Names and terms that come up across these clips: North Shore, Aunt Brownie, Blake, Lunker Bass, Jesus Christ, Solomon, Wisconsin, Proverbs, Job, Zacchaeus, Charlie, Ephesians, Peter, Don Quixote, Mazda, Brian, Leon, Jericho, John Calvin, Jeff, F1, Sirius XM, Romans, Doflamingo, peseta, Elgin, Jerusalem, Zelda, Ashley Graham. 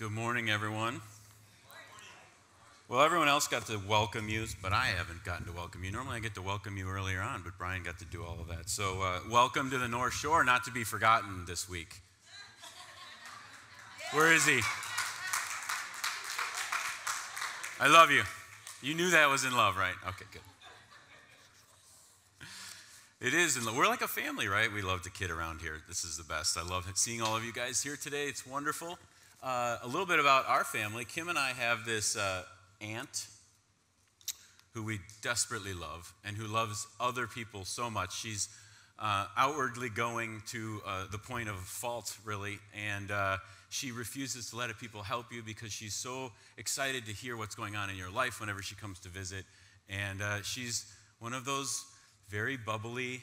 Good morning, everyone. Well, everyone else got to welcome you, but I haven't gotten to welcome you. Normally I get to welcome you earlier on, but Brian got to do all of that. So welcome to the North Shore, not to be forgotten this week. Where is he? I love you. You knew that was in love, right? Okay, good. It is in love. We're like a family, right? We love to kid around here. This is the best. I love seeing all of you guys here today. It's wonderful. A little bit about our family. Kim and I have this aunt who we desperately love and who loves other people so much. She's outwardly going to the point of fault, really, and she refuses to let people help you because she's so excited to hear what's going on in your life whenever she comes to visit. And she's one of those very bubbly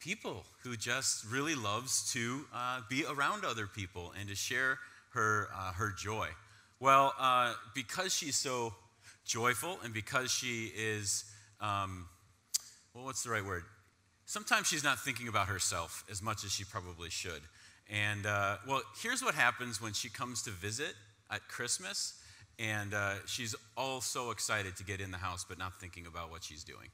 people who just really loves to be around other people and to share her joy. Well, because she's so joyful and because she is, well, what's the right word? Sometimes she's not thinking about herself as much as she probably should. And, well, here's what happens when she comes to visit at Christmas, and she's all so excited to get in the house but not thinking about what she's doing.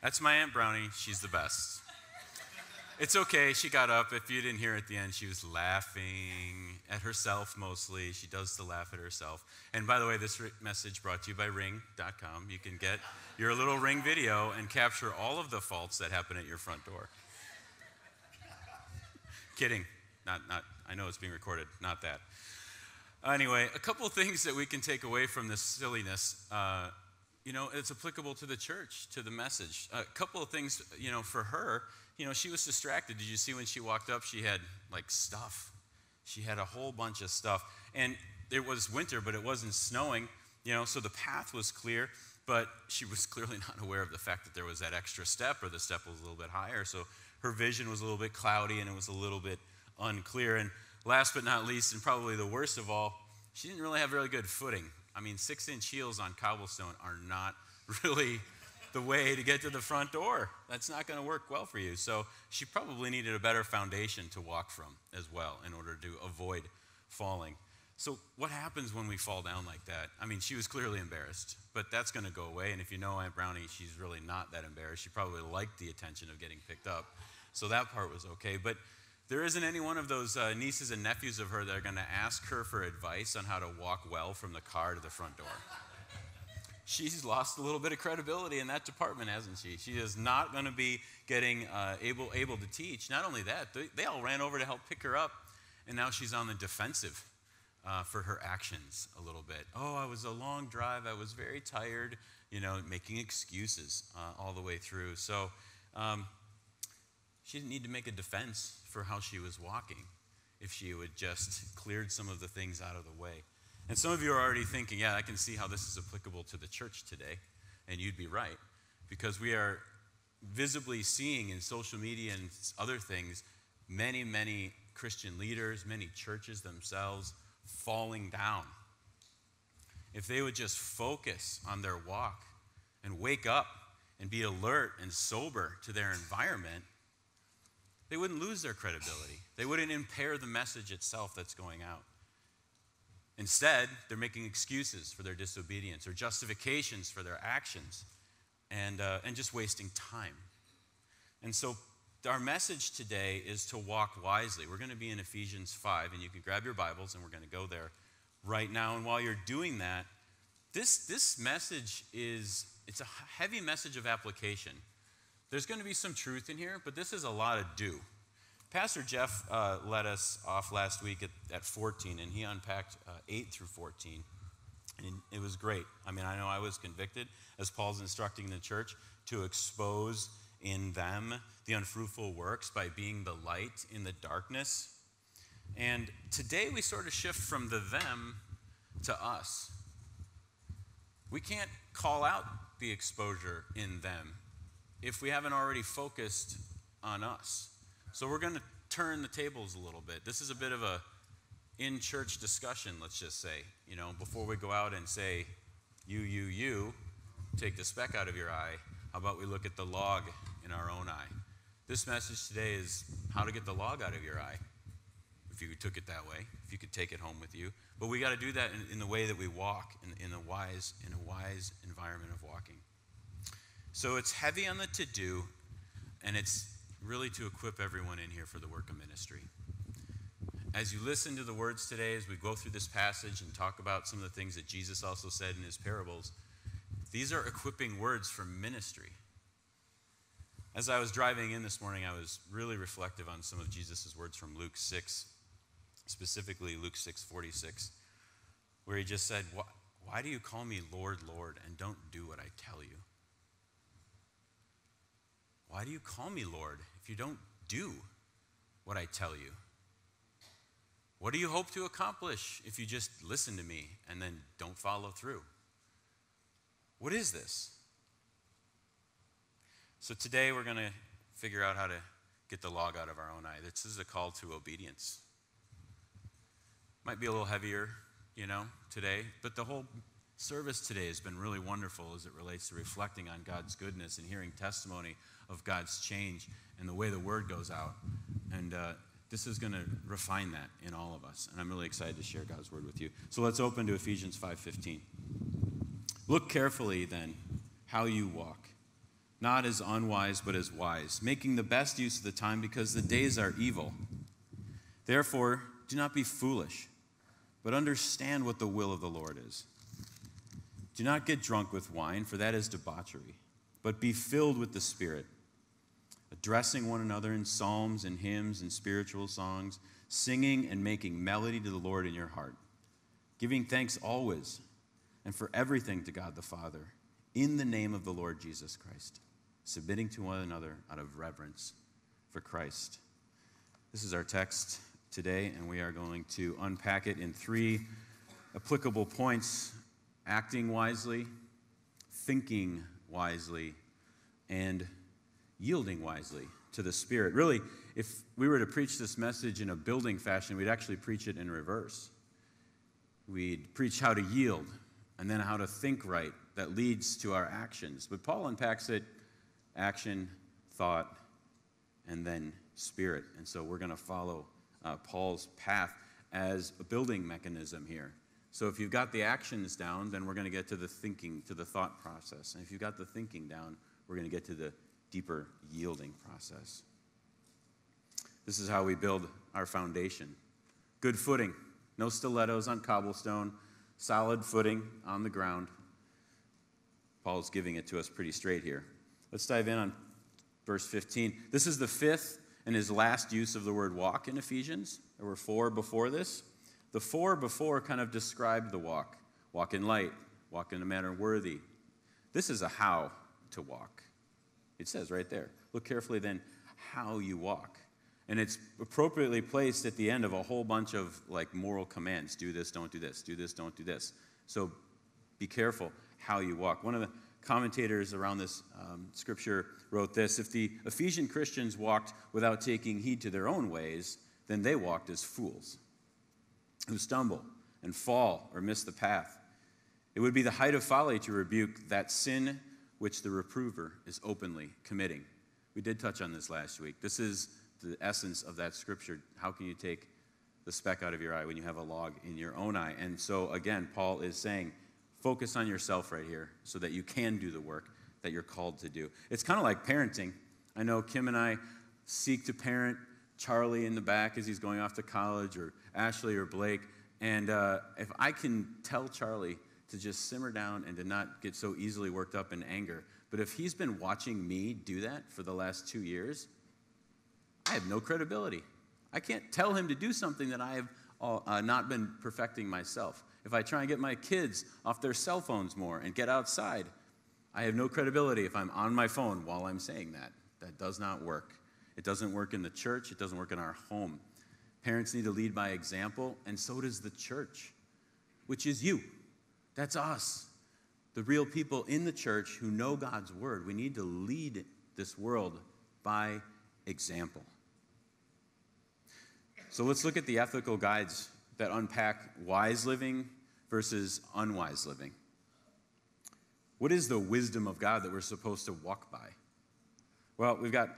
That's my Aunt Brownie. She's the best. It's okay, she got up. If you didn't hear at the end, she was laughing at herself mostly. She does the laugh at herself. And by the way, this message brought to you by Ring.com. You can get your little Ring video and capture all of the faults that happen at your front door. Kidding. Not. I know it's being recorded. Not that. Anyway, a couple of things that we can take away from this silliness. You know, it's applicable to the church, to the message. A couple of things, you know, for her. You know, she was distracted. Did you see when she walked up? She had, like, stuff. She had a whole bunch of stuff. And it was winter, but it wasn't snowing, you know, so the path was clear. But she was clearly not aware of the fact that there was that extra step, or the step was a little bit higher. So her vision was a little bit cloudy, and it was a little bit unclear. And last but not least, and probably the worst of all, she didn't really have really good footing. I mean, 6-inch heels on cobblestone are not really the way to get to the front door. That's not going to work well for you. So she probably needed a better foundation to walk from as well in order to avoid falling. So what happens when we fall down like that? I mean, she was clearly embarrassed, but that's going to go away. And if you know Aunt Brownie, she's really not that embarrassed. She probably liked the attention of getting picked up. So that part was okay. But there isn't any one of those nieces and nephews of her that are going to ask her for advice on how to walk well from the car to the front door. She's lost a little bit of credibility in that department, hasn't she? She is not going to be getting able to teach. Not only that, they all ran over to help pick her up, and now she's on the defensive for her actions a little bit. Oh, I was a long drive. I was very tired, you know, making excuses all the way through. So she didn't need to make a defense for how she was walking if she would just cleared some of the things out of the way. And some of you are already thinking, yeah, I can see how this is applicable to the church today. And you'd be right, because we are visibly seeing in social media and other things many, many Christian leaders, many churches themselves falling down. If they would just focus on their walk and wake up and be alert and sober to their environment, they wouldn't lose their credibility. They wouldn't impair the message itself that's going out. Instead, they're making excuses for their disobedience or justifications for their actions, and just wasting time. And so our message today is to walk wisely. We're going to be in Ephesians 5, and you can grab your Bibles, and we're going to go there right now. And while you're doing that, this message is, it's a heavy message of application. There's going to be some truth in here, but this is a lot of do. Pastor Jeff led us off last week at 14, and he unpacked 8 through 14, and it was great. I mean, I know I was convicted, as Paul's instructing the church, to expose in them the unfruitful works by being the light in the darkness. And today we sort of shift from the them to us. We can't call out the exposure in them if we haven't already focused on us. So we're going to turn the tables a little bit. This is a bit of a in-church discussion, let's just say, you know, before we go out and say, you, take the speck out of your eye, how about we look at the log in our own eye? This message today is how to get the log out of your eye, if you took it that way, if you could take it home with you. But we got to do that in the way that we walk, in a wise environment of walking. So it's heavy on the to-do, and it's really to equip everyone in here for the work of ministry. As you listen to the words today, as we go through this passage and talk about some of the things that Jesus also said in his parables, these are equipping words for ministry. As I was driving in this morning, I was really reflective on some of Jesus' words from Luke 6, specifically Luke 6:46, where he just said, why do you call me Lord, Lord, and don't do what I tell you? Why do you call me Lord if you don't do what I tell you? What do you hope to accomplish if you just listen to me and then don't follow through? What is this? So today we're going to figure out how to get the log out of our own eye. This is a call to obedience. Might be a little heavier, you know, today, but the whole service today has been really wonderful as it relates to reflecting on God's goodness and hearing testimony of God's change and the way the word goes out. And this is going to refine that in all of us. And I'm really excited to share God's word with you. So let's open to Ephesians 5:15. Look carefully then how you walk, not as unwise but as wise, making the best use of the time because the days are evil. Therefore, do not be foolish, but understand what the will of the Lord is. Do not get drunk with wine, for that is debauchery, but be filled with the Spirit, addressing one another in psalms and hymns and spiritual songs, singing and making melody to the Lord in your heart, giving thanks always and for everything to God the Father, in the name of the Lord Jesus Christ, submitting to one another out of reverence for Christ. This is our text today, and we are going to unpack it in three applicable points: acting wisely, thinking wisely, and yielding wisely to the Spirit. Really, if we were to preach this message in a building fashion, we'd actually preach it in reverse. We'd preach how to yield and then how to think right. That leads to our actions. But Paul unpacks it: action, thought, and then spirit. And so we're going to follow Paul's path as a building mechanism here. So if you've got the actions down, then we're going to get to the thinking, to the thought process. And if you've got the thinking down, we're going to get to the deeper yielding process. This is how we build our foundation. Good footing, no stilettos on cobblestone, solid footing on the ground. Paul's giving it to us pretty straight here. Let's dive in on verse 15. This is the fifth and his last use of the word walk in Ephesians. There were four before this. The four before kind of describe the walk. Walk in light, walk in a manner worthy. This is a how to walk. It says right there, look carefully then how you walk. And it's appropriately placed at the end of a whole bunch of like moral commands. Do this, don't do this. Do this, don't do this. So be careful how you walk. One of the commentators around this scripture wrote this: if the Ephesian Christians walked without taking heed to their own ways, then they walked as fools who stumble and fall or miss the path. It would be the height of folly to rebuke that sin which the reprover is openly committing. We did touch on this last week. This is the essence of that scripture. How can you take the speck out of your eye when you have a log in your own eye? And so, again, Paul is saying, focus on yourself right here so that you can do the work that you're called to do. It's kind of like parenting. I know Kim and I seek to parent Charlie in the back as he's going off to college, or Ashley or Blake. And if I can tell Charlie to just simmer down and to not get so easily worked up in anger, but if he's been watching me do that for the last 2 years, I have no credibility. I can't tell him to do something that I have not been perfecting myself. If I try and get my kids off their cell phones more and get outside, I have no credibility if I'm on my phone while I'm saying that. That does not work. It doesn't work in the church. It doesn't work in our home. Parents need to lead by example, and so does the church, which is you. That's us. the real people in the church who know God's word. We need to lead this world by example. So let's look at the ethical guides that unpack wise living versus unwise living. What is the wisdom of God that we're supposed to walk by? Well, we've got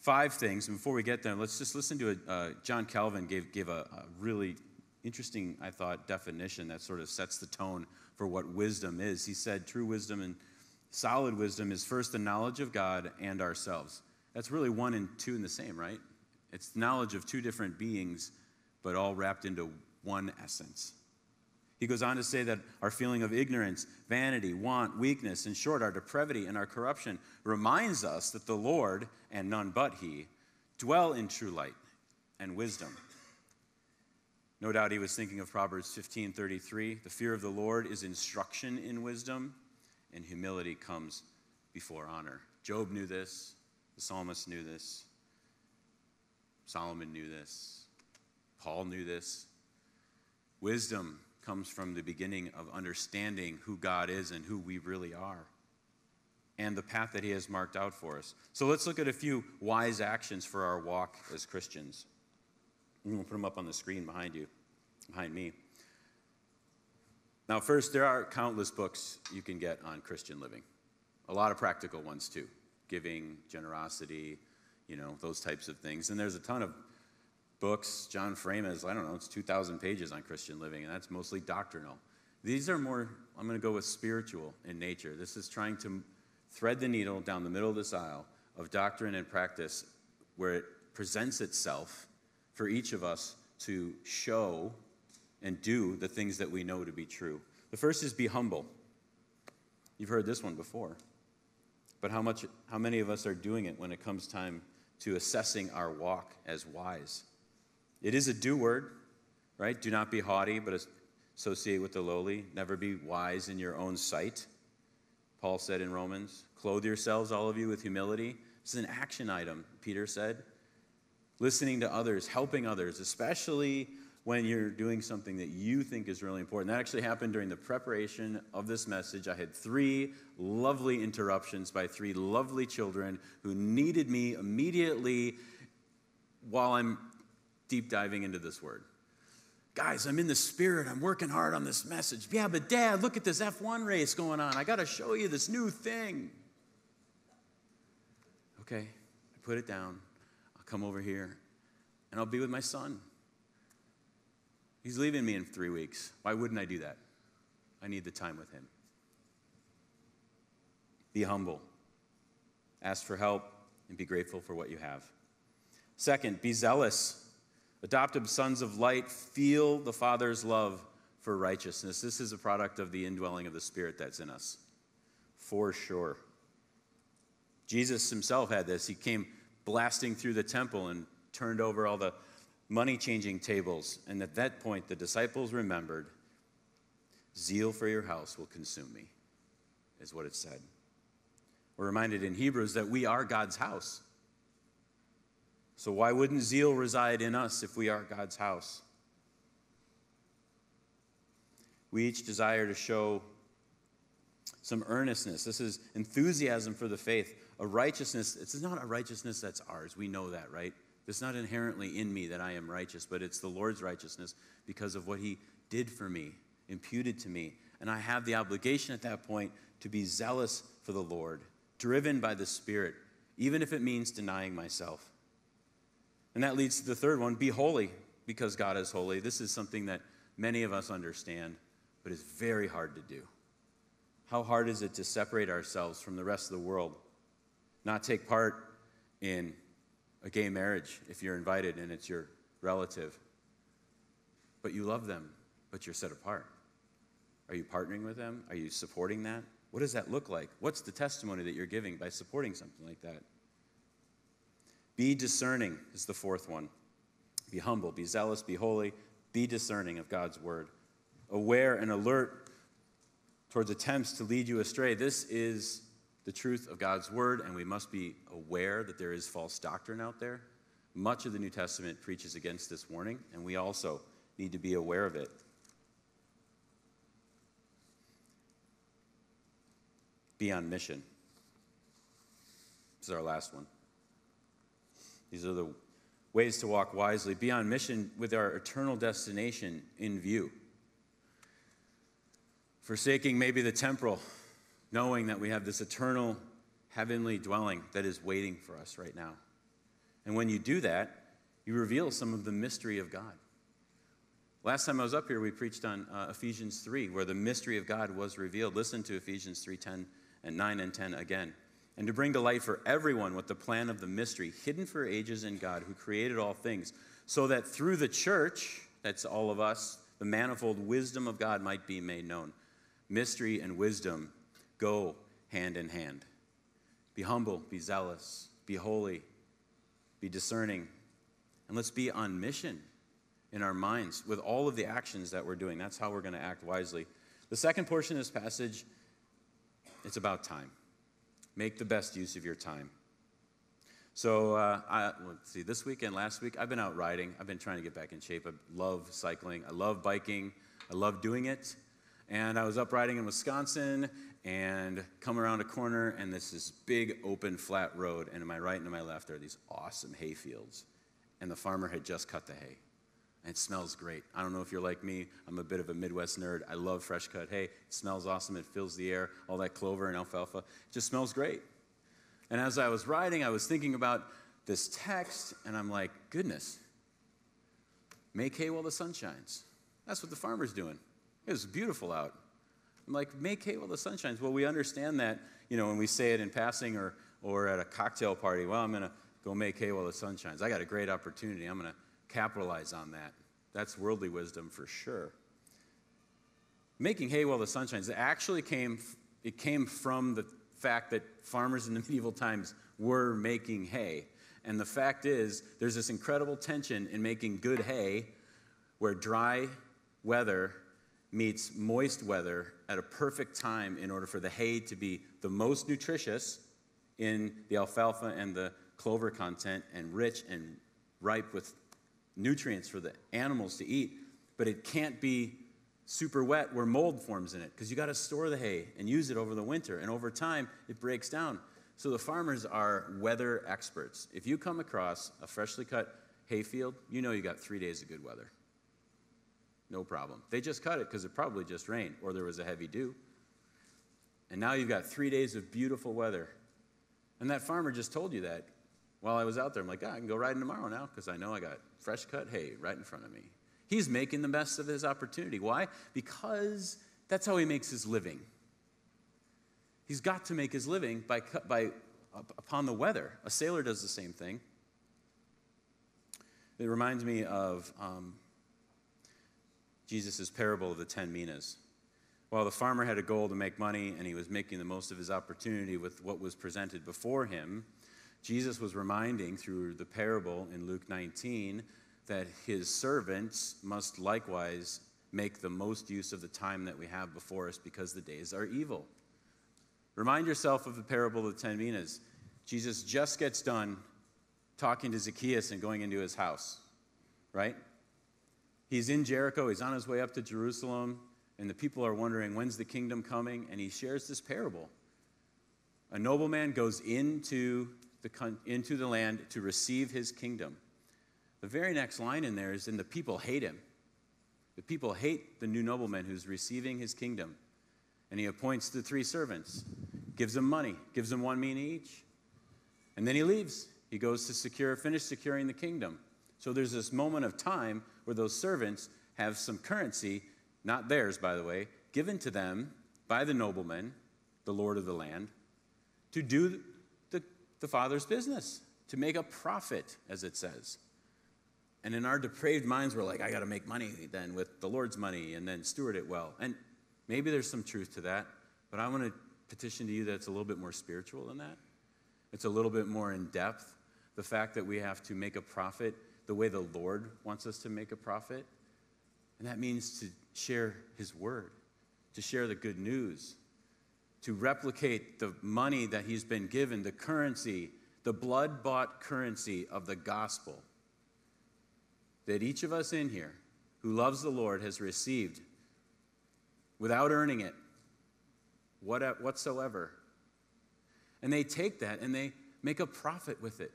5 things. And before we get there, let's just listen to John Calvin gave a really interesting, I thought, definition that sort of sets the tone for what wisdom is. He said, true wisdom and solid wisdom is first the knowledge of God and ourselves. That's really 1 and 2 in the same, right? It's knowledge of 2 different beings, but all wrapped into one essence. He goes on to say that our feeling of ignorance, vanity, want, weakness, in short, our depravity and our corruption reminds us that the Lord, and none but He, dwell in true light and wisdom. No doubt he was thinking of Proverbs 15:33. The fear of the Lord is instruction in wisdom, and humility comes before honor. Job knew this. The psalmist knew this. Solomon knew this. Paul knew this. Wisdom comes from the beginning of understanding who God is and who we really are, and the path that He has marked out for us. So let's look at a few wise actions for our walk as Christians. I'm going to put them up on the screen behind you, behind me. Now, first, there are countless books you can get on Christian living. A lot of practical ones, too. Giving, generosity, those types of things. And there's a ton of books. John Frame has, it's 2,000 pages on Christian living, and that's mostly doctrinal. These are more, I'm going to go with spiritual in nature. This is trying to thread the needle down the middle of this aisle of doctrine and practice where it presents itself for each of us to show and do the things that we know to be true. The first is be humble. You've heard this one before. But how many of us are doing it when it comes time to assessing our walk as wise? It is a do word, right? Do not be haughty, but associate with the lowly. Never be wise in your own sight. Paul said in Romans, clothe yourselves, all of you, with humility. This is an action item, Peter said. Listening to others, helping others, especially when you're doing something that you think is really important. That actually happened during the preparation of this message. I had 3 lovely interruptions by 3 lovely children who needed me immediately while I'm deep diving into this word. Guys, I'm in the Spirit. I'm working hard on this message. Yeah, but Dad, look at this F1 race going on. I got to show you this new thing. Okay, I put it down. Come over here, and I'll be with my son. He's leaving me in 3 weeks. Why wouldn't I do that? I need the time with him. Be humble. Ask for help, and be grateful for what you have. Second, be zealous. Adoptive sons of light, feel the Father's love for righteousness. This is a product of the indwelling of the Spirit that's in us, for sure. Jesus himself had this. He came blasting through the temple and turned over all the money-changing tables. And at that point, the disciples remembered, zeal for your house will consume me, is what it said. We're reminded in Hebrews that we are God's house. So why wouldn't zeal reside in us if we are God's house? We each desire to show some earnestness. This is enthusiasm for the faith. A righteousness, it's not a righteousness that's ours. We know that, right? It's not inherently in me that I am righteous, but it's the Lord's righteousness because of what He did for me, imputed to me. And I have the obligation at that point to be zealous for the Lord, driven by the Spirit, even if it means denying myself. And that leads to the third one, be holy because God is holy. This is something that many of us understand, but is very hard to do. How hard is it to separate ourselves from the rest of the world? Not take part in a gay marriage if you're invited and it's your relative. But you love them, but you're set apart. Are you partnering with them? Are you supporting that? What does that look like? What's the testimony that you're giving by supporting something like that? Be discerning is the fourth one. Be humble, be zealous, be holy, be discerning of God's word. Aware and alert towards attempts to lead you astray. This is the truth of God's word, and we must be aware that there is false doctrine out there. Much of the New Testament preaches against this warning, and we also need to be aware of it. Be on mission. This is our last one. These are the ways to walk wisely. Be on mission with our eternal destination in view. Forsaking maybe the temporal, knowing that we have this eternal heavenly dwelling that is waiting for us right now. And when you do that, you reveal some of the mystery of God. Last time I was up here, we preached on Ephesians 3, where the mystery of God was revealed. Listen to Ephesians 3:10 and 9 and 10 again. And to bring to light for everyone what the plan of the mystery, hidden for ages in God, who created all things, so that through the church, that's all of us, the manifold wisdom of God might be made known. Mystery and wisdom go hand in hand. Be humble, be zealous, be holy, be discerning. And let's be on mission in our minds with all of the actions that we're doing. That's how we're going to act wisely. The second portion of this passage, it's about time. Make the best use of your time. So, let's see, this weekend, last week, I've been out riding. I've been trying to get back in shape. I love cycling. I love biking. I love doing it. And I was up riding in Wisconsin and come around a corner, and this is big, open, flat road. And to my right and to my left are these awesome hay fields. And the farmer had just cut the hay. And it smells great. I don't know if you're like me. I'm a bit of a Midwest nerd. I love fresh cut hay. It smells awesome. It fills the air. All that clover and alfalfa. It just smells great. And as I was riding, I was thinking about this text, and I'm like, goodness, make hay while the sun shines. That's what the farmer's doing. It was beautiful out. I'm like, make hay while the sun shines. Well, we understand that, you know, when we say it in passing or at a cocktail party. Well, I'm going to go make hay while the sun shines. I got a great opportunity. I'm going to capitalize on that. That's worldly wisdom for sure. Making hay while the sun shines, it came from the fact that farmers in the medieval times were making hay. And the fact is, there's this incredible tension in making good hay where dry weather meets moist weather at a perfect time in order for the hay to be the most nutritious in the alfalfa and the clover content and rich and ripe with nutrients for the animals to eat, but it can't be super wet where mold forms in it because you got to store the hay and use it over the winter, and over time it breaks down. So the farmers are weather experts. If you come across a freshly cut hayfield, you know you got 3 days of good weather. No problem. They just cut it because it probably just rained or there was a heavy dew. And now you've got 3 days of beautiful weather. And that farmer just told you that while I was out there. I'm like, I can go riding tomorrow now because I know I got fresh cut hay right in front of me. He's making the best of his opportunity. Why? Because that's how he makes his living. He's got to make his living upon the weather. A sailor does the same thing. It reminds me of Jesus' parable of the 10 minas. While the farmer had a goal to make money and he was making the most of his opportunity with what was presented before him, Jesus was reminding through the parable in Luke 19 that his servants must likewise make the most use of the time that we have before us because the days are evil. Remind yourself of the parable of the 10 minas. Jesus just gets done talking to Zacchaeus and going into his house, right? He's in Jericho. He's on his way up to Jerusalem, and the people are wondering, when's the kingdom coming? And he shares this parable. A nobleman goes into the land to receive his kingdom. The very next line in there is, and the people hate him. The people hate the new nobleman who's receiving his kingdom. And he appoints the 3 servants, gives them money, gives them 1 mina each. And then he leaves. He goes to finish securing the kingdom. So there's this moment of time where those servants have some currency, not theirs, by the way, given to them by the nobleman, the lord of the land, to do the Father's business, to make a profit, as it says. And in our depraved minds, we're like, I got to make money then with the Lord's money and then steward it well. And maybe there's some truth to that, but I want to petition to you that it's a little bit more spiritual than that. It's a little bit more in depth. The fact that we have to make a profit the way the Lord wants us to make a profit. And that means to share his word, to share the good news, to replicate the money that he's been given, the currency, the blood-bought currency of the gospel that each of us in here who loves the Lord has received without earning it whatsoever. And they take that and they make a profit with it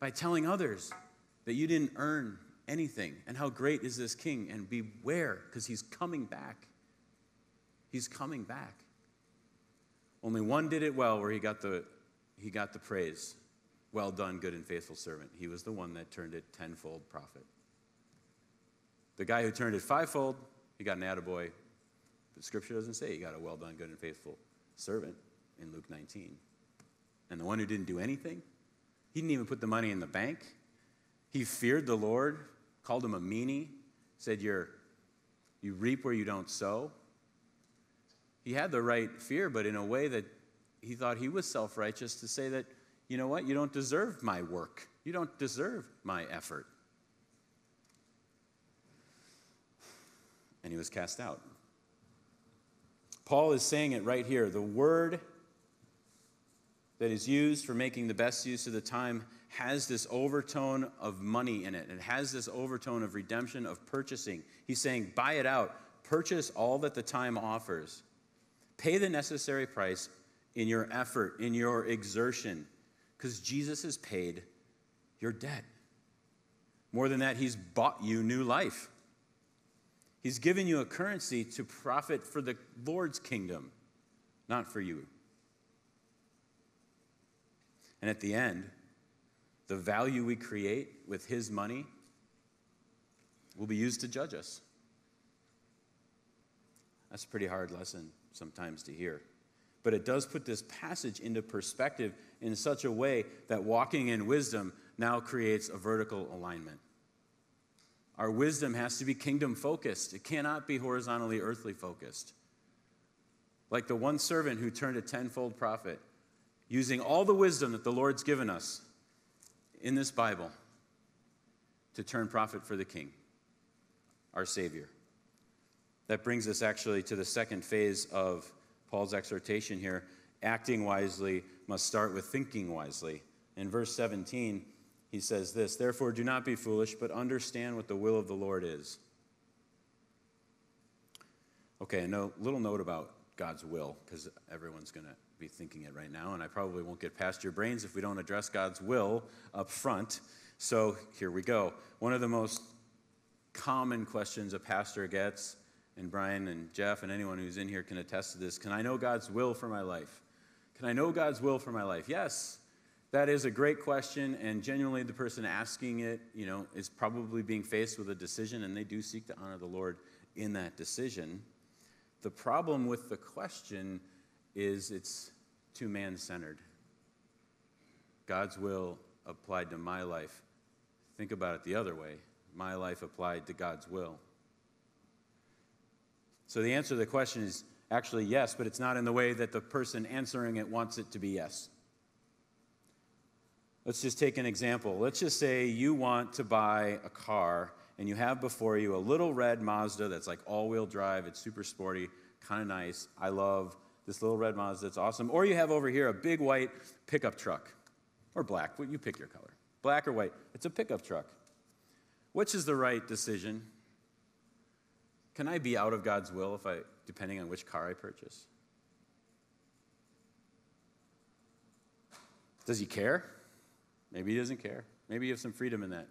by telling others that you didn't earn anything and how great is this king, and beware because he's coming back. He's coming back. Only one did it well, where he got the praise. Well done, good and faithful servant. He was the one that turned it tenfold profit. The guy who turned it fivefold, he got an attaboy. The scripture doesn't say he got a well done, good and faithful servant in Luke 19. And the one who didn't do anything, he didn't even put the money in the bank. He feared the Lord, called him a meanie, said you reap where you don't sow. He had the right fear, but in a way that he thought he was self-righteous to say that, you know what, you don't deserve my work. You don't deserve my effort. And he was cast out. Paul is saying it right here. The word that is used for making the best use of the time has this overtone of money in it. It has this overtone of redemption, of purchasing. He's saying, buy it out. Purchase all that the time offers. Pay the necessary price in your effort, in your exertion, because Jesus has paid your debt. More than that, he's bought you new life. He's given you a currency to profit for the Lord's kingdom, not for you. And at the end, the value we create with his money will be used to judge us. That's a pretty hard lesson sometimes to hear. But it does put this passage into perspective in such a way that walking in wisdom now creates a vertical alignment. Our wisdom has to be kingdom focused. It cannot be horizontally earthly focused. Like the one servant who turned a tenfold profit, using all the wisdom that the Lord's given us in this Bible to turn profit for the King, our Savior. That brings us actually to the second phase of Paul's exhortation here. Acting wisely must start with thinking wisely. In verse 17, he says this, "Therefore do not be foolish, but understand what the will of the Lord is." Okay, a little note about God's will, because everyone's going to be thinking it right now, and I probably won't get past your brains if we don't address God's will up front. So here we go. One of the most common questions a pastor gets, and Brian and Jeff and anyone who's in here can attest to this. Can I know God's will for my life? Can I know God's will for my life? Yes, that is a great question. And genuinely, the person asking it, is probably being faced with a decision, and they do seek to honor the Lord in that decision. The problem with the question is it's too man-centered. God's will applied to my life. Think about it the other way. My life applied to God's will. So the answer to the question is actually yes, but it's not in the way that the person answering it wants it to be yes. Let's just take an example. Let's just say you want to buy a car, and you have before you a little red Mazda that's like all-wheel drive. It's super sporty, kind of nice. I love this little red Mazda. It's awesome. Or you have over here a big white pickup truck, or black. You pick your color. Black or white. It's a pickup truck. Which is the right decision? Can I be out of God's will depending on which car I purchase? Does he care? Maybe he doesn't care. Maybe you have some freedom in that.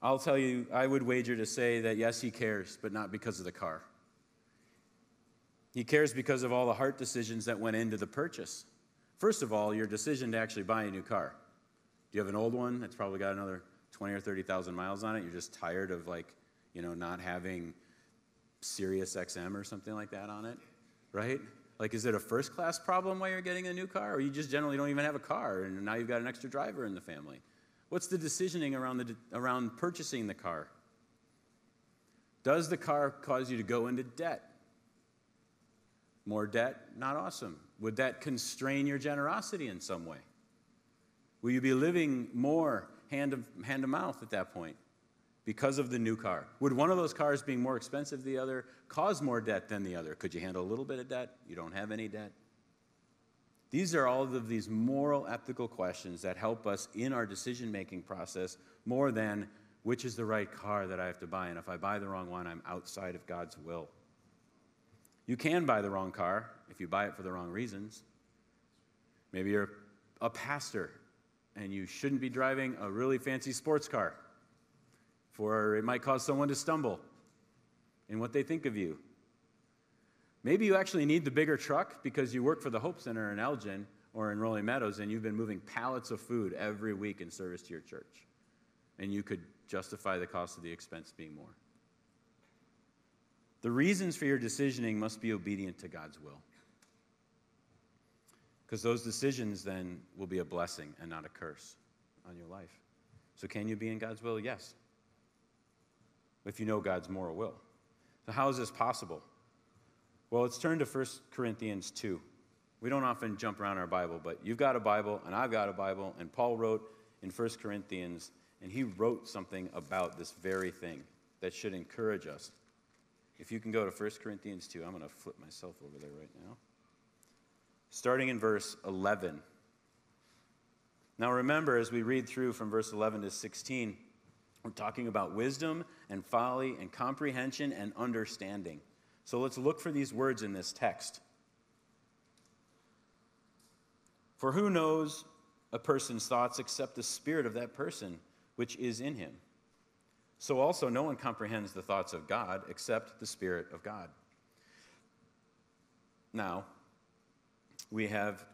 I'll tell you, I would wager to say that yes, he cares, but not because of the car. He cares because of all the heart decisions that went into the purchase. First of all, your decision to actually buy a new car. Do you have an old one that's probably got another 20 or 30,000 miles on it? You're just tired of not having Sirius XM or something like that on it, right? Is it a first-class problem why you're getting a new car? Or you just generally don't even have a car, and now you've got an extra driver in the family? What's the decisioning around purchasing the car? Does the car cause you to go into debt? More debt? Not awesome. Would that constrain your generosity in some way? Will you be living more hand-to-mouth at that point? Because of the new car. Would one of those cars being more expensive than the other cause more debt than the other? Could you handle a little bit of debt? You don't have any debt. These are all of these moral, ethical questions that help us in our decision-making process more than which is the right car that I have to buy, and if I buy the wrong one, I'm outside of God's will. You can buy the wrong car if you buy it for the wrong reasons. Maybe you're a pastor and you shouldn't be driving a really fancy sports car, for it might cause someone to stumble in what they think of you. Maybe you actually need the bigger truck because you work for the Hope Center in Elgin or in Rolling Meadows, and you've been moving pallets of food every week in service to your church, and you could justify the cost of the expense being more. The reasons for your decisioning must be obedient to God's will, because those decisions then will be a blessing and not a curse on your life. So can you be in God's will? Yes, if you know God's moral will. So how is this possible? Well, let's turn to 1 Corinthians 2. We don't often jump around our Bible, but you've got a Bible, and I've got a Bible, and Paul wrote in 1 Corinthians, and he wrote something about this very thing that should encourage us. If you can go to 1 Corinthians 2, I'm going to flip myself over there right now. Starting in verse 11. Now remember, as we read through from verse 11 to 16, we're talking about wisdom and folly and comprehension and understanding. So let's look for these words in this text. For who knows a person's thoughts except the spirit of that person which is in him? So also no one comprehends the thoughts of God except the Spirit of God. Now we have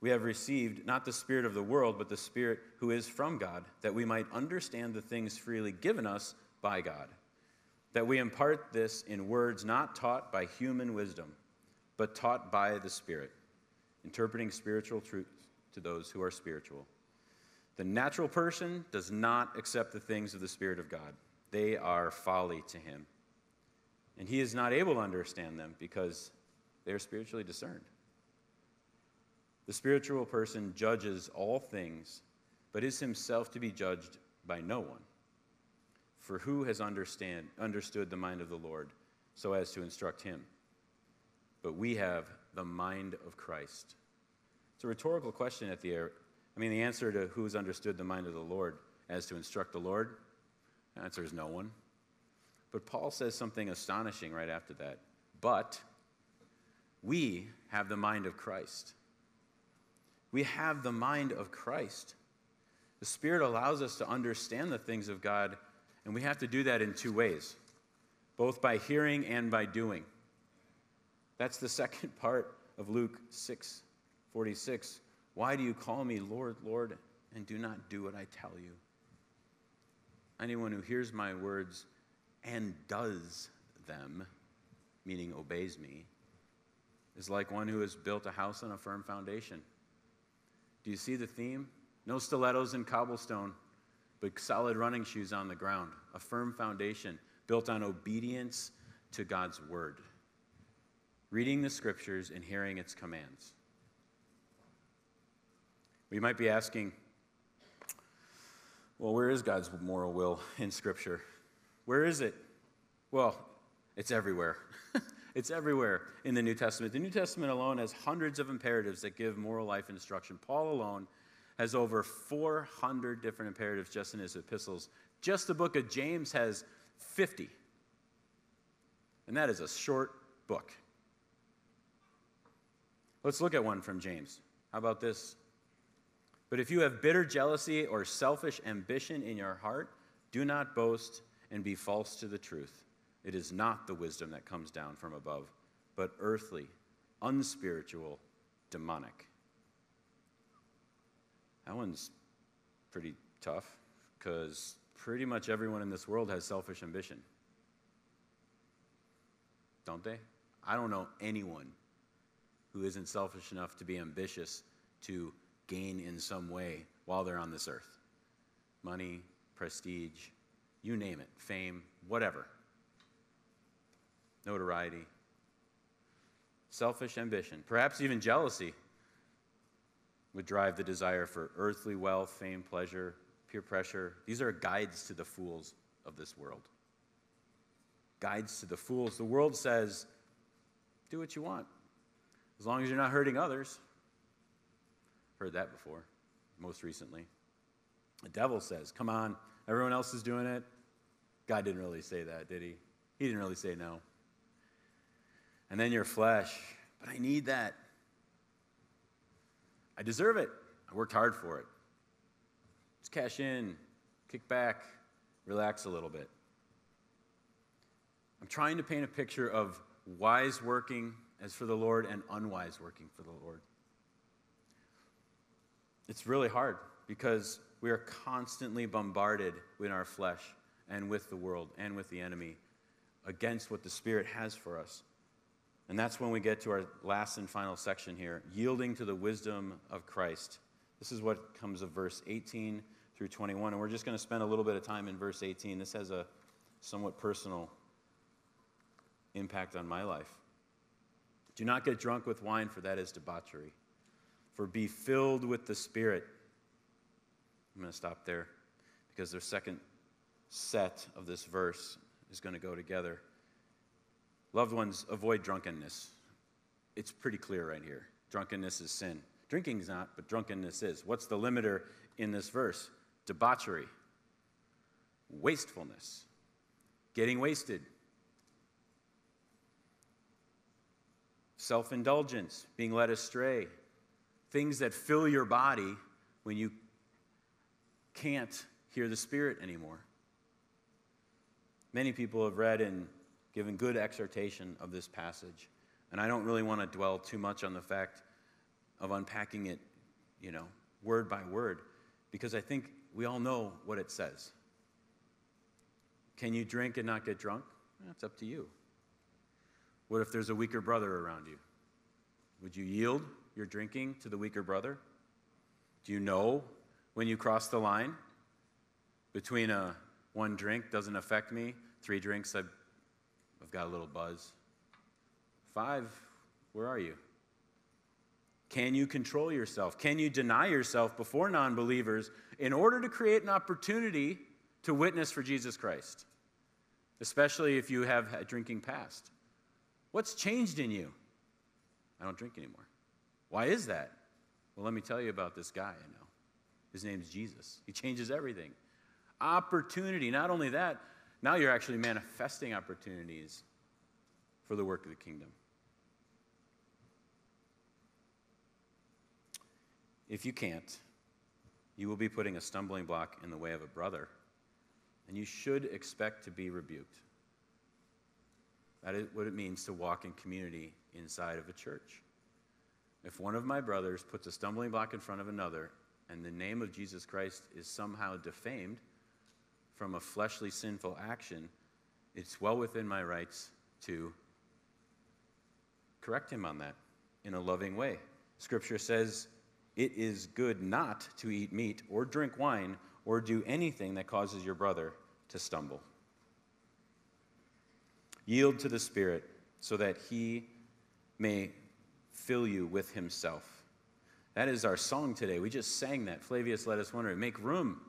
received not the spirit of the world, but the Spirit who is from God, that we might understand the things freely given us by God. That we impart this in words not taught by human wisdom, but taught by the Spirit, interpreting spiritual truths to those who are spiritual. The natural person does not accept the things of the Spirit of God. They are folly to him, and he is not able to understand them because they are spiritually discerned. The spiritual person judges all things, but is himself to be judged by no one. For who has understood the mind of the Lord so as to instruct him? But we have the mind of Christ. It's a rhetorical question at the air. I mean, the answer to who's understood the mind of the Lord as to instruct the Lord, the answer is no one. But Paul says something astonishing right after that. But we have the mind of Christ. We have the mind of Christ. The Spirit allows us to understand the things of God. And we have to do that in two ways, both by hearing and by doing. That's the second part of Luke 6:46. Why do you call me Lord, Lord, and do not do what I tell you? Anyone who hears my words and does them, meaning obeys me, is like one who has built a house on a firm foundation. Do you see the theme? No stilettos and cobblestone, but solid running shoes on the ground, a firm foundation built on obedience to God's word, reading the scriptures and hearing its commands. We might be asking, well, where is God's moral will in scripture? Where is it? Well, it's everywhere. It's everywhere in the New Testament. The New Testament alone has hundreds of imperatives that give moral life instruction. Paul alone has over 400 different imperatives just in his epistles. Just the book of James has 50. And that is a short book. Let's look at one from James. How about this? But if you have bitter jealousy or selfish ambition in your heart, do not boast and be false to the truth. It is not the wisdom that comes down from above, but earthly, unspiritual, demonic. That one's pretty tough, because pretty much everyone in this world has selfish ambition. Don't they? I don't know anyone who isn't selfish enough to be ambitious to gain in some way while they're on this earth. Money, prestige, you name it, fame, whatever. Notoriety. Selfish ambition, perhaps even jealousy, would drive the desire for earthly wealth, fame, pleasure, peer pressure. These are guides to the fools of this world. Guides to the fools. The world says, do what you want, as long as you're not hurting others. Heard that before, most recently. The devil says, come on, everyone else is doing it. God didn't really say that, did he? He didn't really say no. And then your flesh, but I need that. I deserve it. I worked hard for it. Just cash in, kick back, relax a little bit. I'm trying to paint a picture of wise working as for the Lord and unwise working for the Lord. It's really hard because we are constantly bombarded in our flesh and with the world and with the enemy against what the Spirit has for us. And that's when we get to our last and final section here, yielding to the wisdom of Christ. This is what comes of verse 18 through 21, and we're just going to spend a little bit of time in verse 18. This has a somewhat personal impact on my life. Do not get drunk with wine, for that is debauchery. For be filled with the Spirit. I'm going to stop there because their second set of this verse is going to go together. Loved ones, avoid drunkenness. It's pretty clear right here. Drunkenness is sin. Drinking's not, but drunkenness is. What's the limiter in this verse? Debauchery, wastefulness, getting wasted, self-indulgence, being led astray, things that fill your body when you can't hear the Spirit anymore. Many people have read and given good exhortation of this passage, and I don't really want to dwell too much on the fact of unpacking it, word by word, because I think we all know what it says. Can you drink and not get drunk? That's up to you. What if there's a weaker brother around you? Would you yield your drinking to the weaker brother? Do you know when you cross the line between one drink doesn't affect me, 3 drinks I've got a little buzz, 5, where are you? Can you control yourself? Can you deny yourself before non-believers in order to create an opportunity to witness for Jesus Christ, especially if you have a drinking past? What's changed in you? I don't drink anymore. Why is that? Well, let me tell you about this guy I know. His name's Jesus. He changes everything. Opportunity. Not only that, now you're actually manifesting opportunities for the work of the kingdom. If you can't, you will be putting a stumbling block in the way of a brother, and you should expect to be rebuked. That is what it means to walk in community inside of a church. If one of my brothers puts a stumbling block in front of another, and the name of Jesus Christ is somehow defamed from a fleshly sinful action, it's well within my rights to correct him on that in a loving way. Scripture says, it is good not to eat meat or drink wine or do anything that causes your brother to stumble. Yield to the Spirit so that he may fill you with himself. That is our song today. We just sang that. Flavius let us wonder. Make room.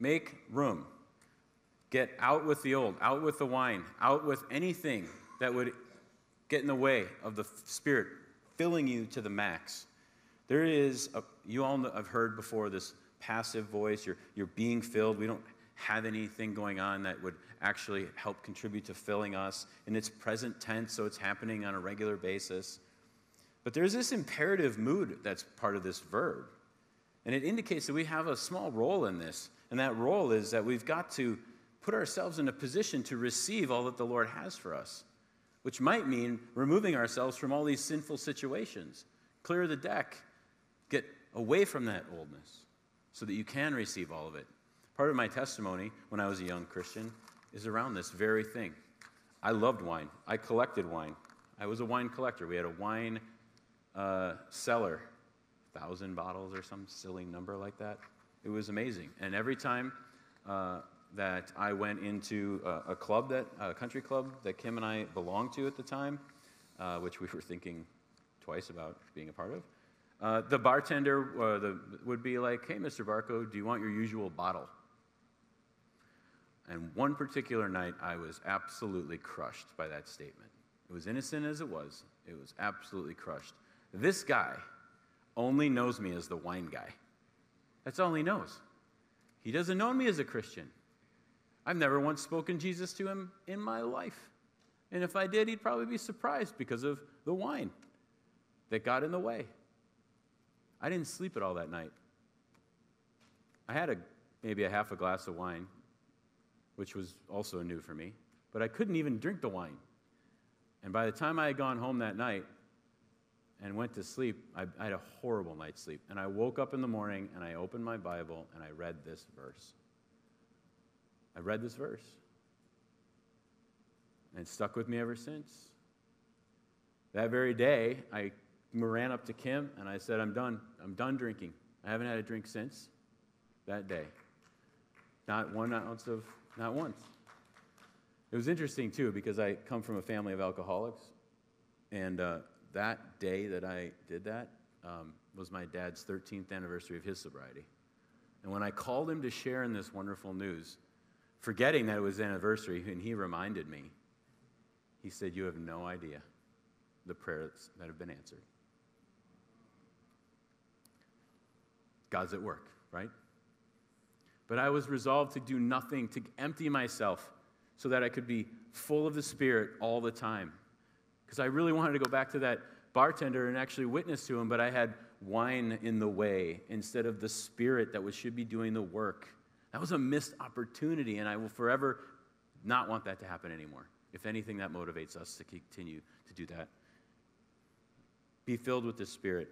Make room. Get out with the old, out with the wine, out with anything that would get in the way of the Spirit filling you to the max. There is, you all have heard before, this passive voice. You're being filled. We don't have anything going on that would actually help contribute to filling us. And it's present tense, so it's happening on a regular basis. But there's this imperative mood that's part of this verb. And it indicates that we have a small role in this. And that role is that we've got to put ourselves in a position to receive all that the Lord has for us, which might mean removing ourselves from all these sinful situations. Clear the deck. Get away from that oldness so that you can receive all of it. Part of my testimony when I was a young Christian is around this very thing. I loved wine. I collected wine. I was a wine collector. We had a wine cellar, 1,000 bottles or some silly number like that. It was amazing. And every time that I went into a country club that Kim and I belonged to at the time, which we were thinking twice about being a part of, the bartender would be like, hey, Mr. Barco, do you want your usual bottle? And one particular night, I was absolutely crushed by that statement. It was innocent as it was absolutely crushed. This guy only knows me as the wine guy. That's all he knows. He doesn't know me as a Christian. I've never once spoken Jesus to him in my life. And if I did, he'd probably be surprised because of the wine that got in the way. I didn't sleep at all that night. I had maybe a half a glass of wine, which was also new for me, but I couldn't even drink the wine. And by the time I had gone home that night and went to sleep, I had a horrible night's sleep. And I woke up in the morning, and I opened my Bible, and I read this verse. I read this verse. And it stuck with me ever since. That very day, I ran up to Kim, and I said, I'm done. I'm done drinking. I haven't had a drink since that day. Not once. It was interesting, too, because I come from a family of alcoholics, and that day that I did that was my dad's 13th anniversary of his sobriety. And when I called him to share in this wonderful news, forgetting that it was his anniversary, and he reminded me, he said, you have no idea the prayers that have been answered. God's at work, right? But I was resolved to do nothing, to empty myself so that I could be full of the Spirit all the time. Because I really wanted to go back to that bartender and actually witness to him, but I had wine in the way instead of the Spirit that should be doing the work. That was a missed opportunity, and I will forever not want that to happen anymore. If anything, that motivates us to continue to do that. Be filled with the Spirit.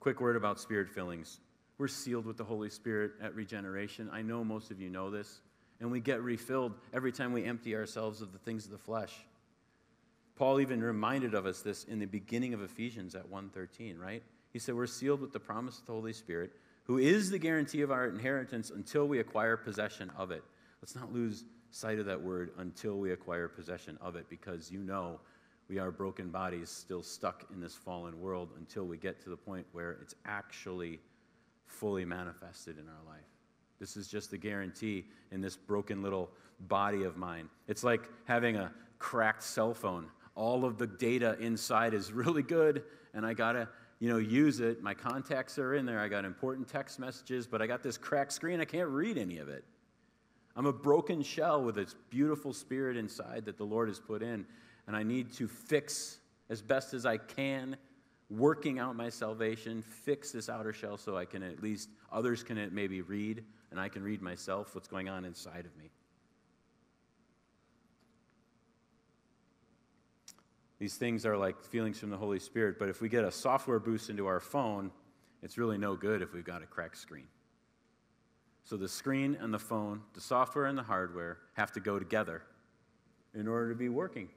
Quick word about Spirit fillings. We're sealed with the Holy Spirit at regeneration. I know most of you know this. And we get refilled every time we empty ourselves of the things of the flesh. Paul even reminded of us this in the beginning of Ephesians at 1:13, right? He said, we're sealed with the promise of the Holy Spirit, who is the guarantee of our inheritance until we acquire possession of it. Let's not lose sight of that word, until we acquire possession of it, because you know we are broken bodies still stuck in this fallen world until we get to the point where it's actually fully manifested in our life. This is just the guarantee in this broken little body of mine. It's like having a cracked cell phone. All of the data inside is really good, and I got to, use it. My contacts are in there. I got important text messages, but I got this cracked screen. I can't read any of it. I'm a broken shell with its beautiful Spirit inside that the Lord has put in, and I need to fix as best as I can, working out my salvation, fix this outer shell so I can at least, others can maybe read, and I can read myself what's going on inside of me. These things are like feelings from the Holy Spirit, but if we get a software boost into our phone, it's really no good if we've got a cracked screen. So the screen and the phone, the software and the hardware have to go together in order to be working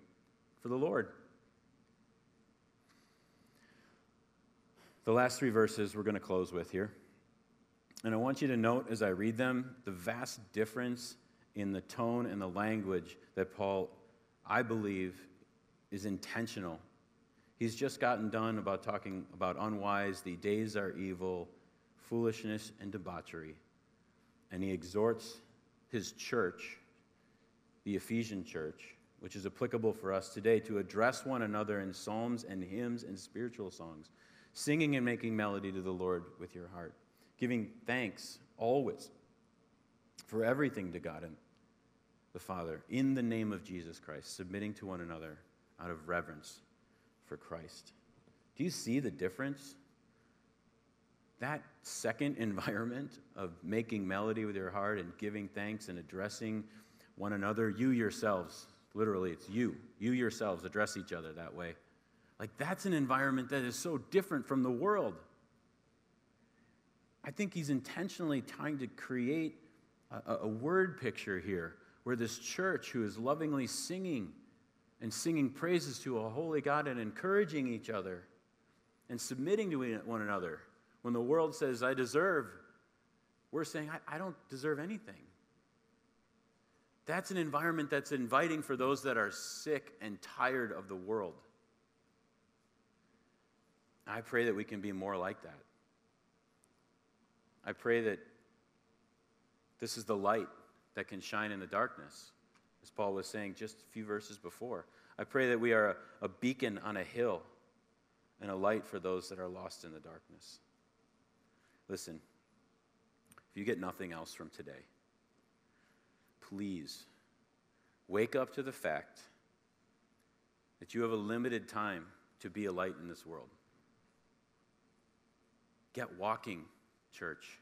for the Lord. The last three verses we're going to close with here. And I want you to note as I read them the vast difference in the tone and the language that Paul, I believe, is intentional. He's just gotten done about talking about unwise, the days are evil, foolishness and debauchery. And he exhorts his church, the Ephesian church, which is applicable for us today, to address one another in psalms and hymns and spiritual songs, singing and making melody to the Lord with your heart, giving thanks always for everything to God and the Father, in the name of Jesus Christ, submitting to one another out of reverence for Christ. Do you see the difference? That second environment of making melody with your heart and giving thanks and addressing one another, you yourselves, literally it's you yourselves address each other that way. Like, that's an environment that is so different from the world. I think he's intentionally trying to create a word picture here where this church who is lovingly singing and singing praises to a holy God and encouraging each other and submitting to one another. When the world says, I deserve, we're saying, I don't deserve anything. That's an environment that's inviting for those that are sick and tired of the world. I pray that we can be more like that. I pray that this is the light that can shine in the darkness, as Paul was saying just a few verses before. I pray that we are a beacon on a hill and a light for those that are lost in the darkness. Listen, if you get nothing else from today, please wake up to the fact that you have a limited time to be a light in this world. Get walking, church.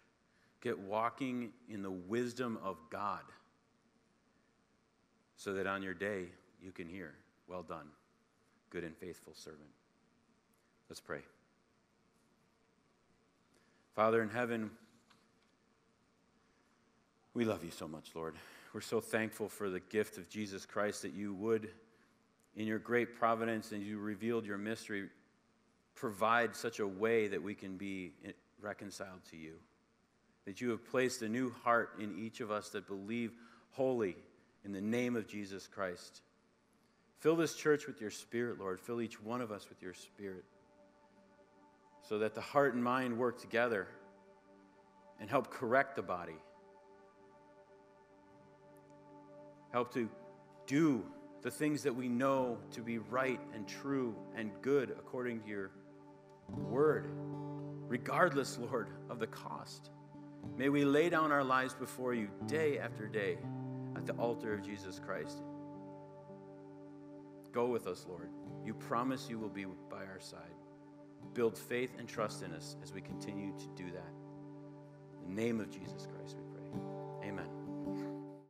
Get walking in the wisdom of God so that on your day you can hear, well done, good and faithful servant. Let's pray. Father in heaven, we love you so much, Lord. We're so thankful for the gift of Jesus Christ that you would, in your great providence, and you revealed your mystery, provide such a way that we can be reconciled to you, that you have placed a new heart in each of us that believe wholly in the name of Jesus Christ. Fill this church with your Spirit, Lord. Fill each one of us with your Spirit so that the heart and mind work together and help correct the body. Help to do the things that we know to be right and true and good according to your word, regardless, Lord, of the cost. May we lay down our lives before you day after day at the altar of Jesus Christ. Go with us, Lord. You promise you will be by our side. Build faith and trust in us as we continue to do that. In the name of Jesus Christ we pray. Amen.